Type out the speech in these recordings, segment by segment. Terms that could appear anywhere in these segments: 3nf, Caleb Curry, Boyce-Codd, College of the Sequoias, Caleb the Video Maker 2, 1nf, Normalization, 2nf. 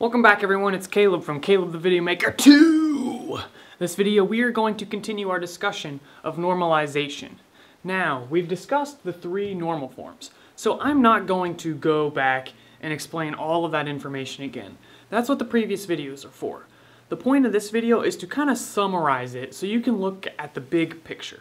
Welcome back everyone, it's Caleb from Caleb the Video Maker 2! This video we are going to continue our discussion of normalization. Now, we've discussed the three normal forms, so I'm not going to go back and explain all of that information again. That's what the previous videos are for. The point of this video is to kind of summarize it so you can look at the big picture.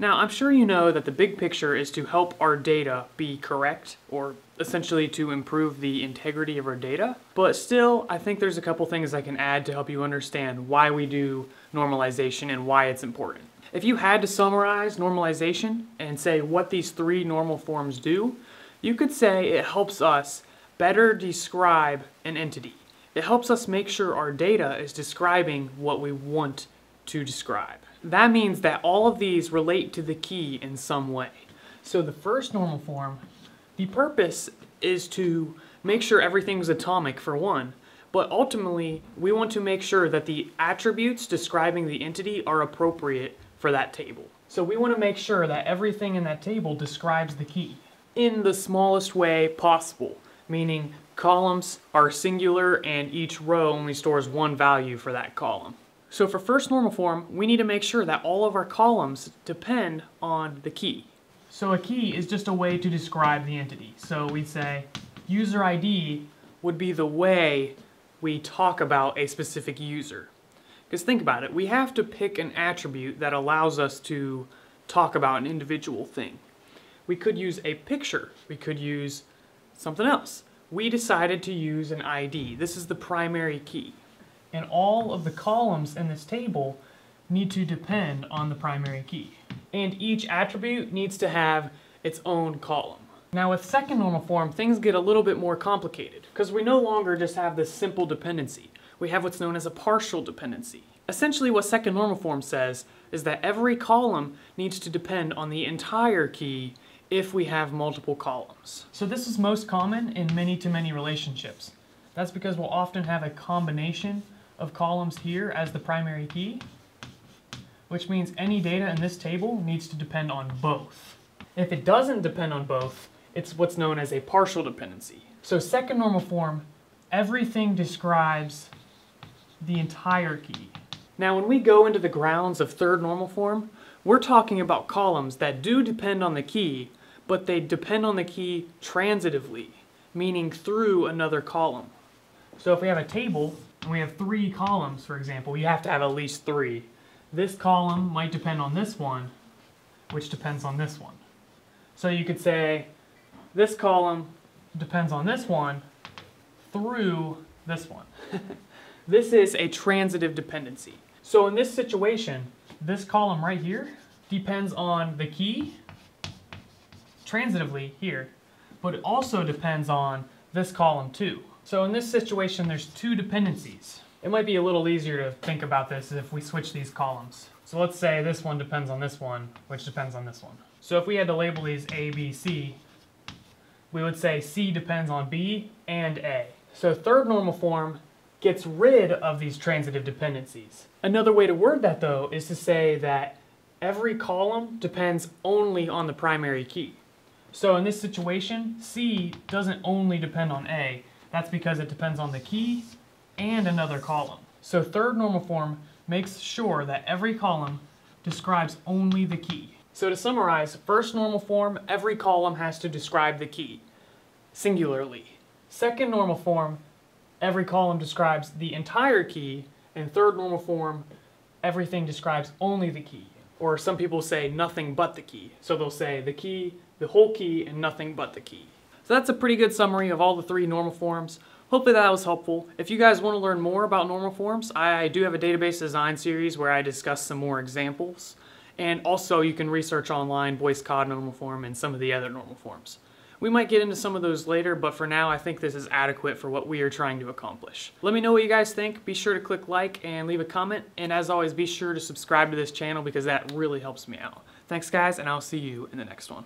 Now, I'm sure you know that the big picture is to help our data be correct, or essentially to improve the integrity of our data. But still, I think there's a couple things I can add to help you understand why we do normalization and why it's important. If you had to summarize normalization and say what these three normal forms do, you could say it helps us better describe an entity. It helps us make sure our data is describing what we want to describe. That means that all of these relate to the key in some way. So the first normal form, the purpose is to make sure everything's atomic for one, but ultimately we want to make sure that the attributes describing the entity are appropriate for that table. So we want to make sure that everything in that table describes the key in the smallest way possible, meaning columns are singular and each row only stores one value for that column. So for first normal form, we need to make sure that all of our columns depend on the key. So a key is just a way to describe the entity. So we'd say user ID would be the way we talk about a specific user. Because think about it, we have to pick an attribute that allows us to talk about an individual thing. We could use a picture, we could use something else. We decided to use an ID. This is the primary key. And all of the columns in this table need to depend on the primary key. And each attribute needs to have its own column. Now with second normal form, things get a little bit more complicated because we no longer just have this simple dependency. We have what's known as a partial dependency. Essentially what second normal form says is that every column needs to depend on the entire key if we have multiple columns. So this is most common in many-to-many relationships. That's because we'll often have a combination of columns here as the primary key, which means any data in this table needs to depend on both. If it doesn't depend on both, it's what's known as a partial dependency. So second normal form, everything describes the entire key. Now when we go into the grounds of third normal form, we're talking about columns that do depend on the key, but they depend on the key transitively, meaning through another column. So if we have a table, and we have three columns, for example, you have to have at least three. This column might depend on this one, which depends on this one. So you could say, this column depends on this one through this one. This is a transitive dependency. So in this situation, this column right here depends on the key transitively here, but it also depends on this column too. So in this situation, there's two dependencies. It might be a little easier to think about this if we switch these columns. So let's say this one depends on this one, which depends on this one. So if we had to label these A, B, C, we would say C depends on B and A. So third normal form gets rid of these transitive dependencies. Another way to word that though is to say that every column depends only on the primary key. So in this situation, C doesn't only depend on A. That's because it depends on the key and another column. So third normal form makes sure that every column describes only the key. So to summarize, first normal form, every column has to describe the key, singularly. Second normal form, every column describes the entire key, and third normal form, everything describes only the key. Or some people say nothing but the key. So they'll say the key, the whole key, and nothing but the key. So that's a pretty good summary of all the three normal forms. Hopefully that was helpful. If you guys want to learn more about normal forms, I do have a database design series where I discuss some more examples. And also you can research online Boyce-Codd normal form and some of the other normal forms. We might get into some of those later, but for now I think this is adequate for what we are trying to accomplish. Let me know what you guys think. Be sure to click like and leave a comment. And as always, be sure to subscribe to this channel because that really helps me out. Thanks guys, and I'll see you in the next one.